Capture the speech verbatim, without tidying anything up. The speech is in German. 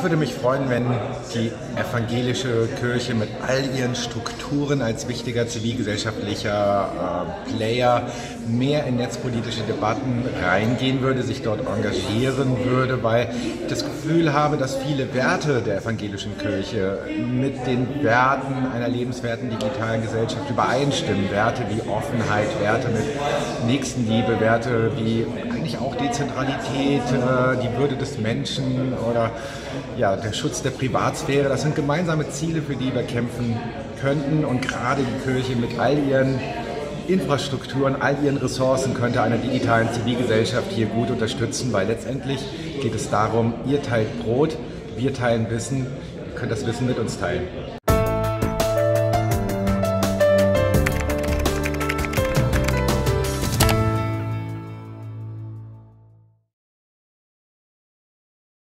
Ich würde mich freuen, wenn die evangelische Kirche mit all ihren Strukturen als wichtiger zivilgesellschaftlicher äh, Player mehr in netzpolitische Debatten reingehen würde, sich dort engagieren würde, weil ich das Gefühl habe, dass viele Werte der evangelischen Kirche mit den Werten einer lebenswerten digitalen Gesellschaft übereinstimmen. Werte wie Offenheit, Werte mit Nächstenliebe, Werte wie eigentlich auch Dezentralität, äh, die Würde des Menschen oder ja, der Schutz der Privatsphäre. Das sind gemeinsame Ziele, für die wir kämpfen könnten, und gerade die Kirche mit all ihren Infrastrukturen, all ihren Ressourcen könnte einer digitalen Zivilgesellschaft hier gut unterstützen, weil letztendlich geht es darum, ihr teilt Brot, wir teilen Wissen, ihr könnt das Wissen mit uns teilen.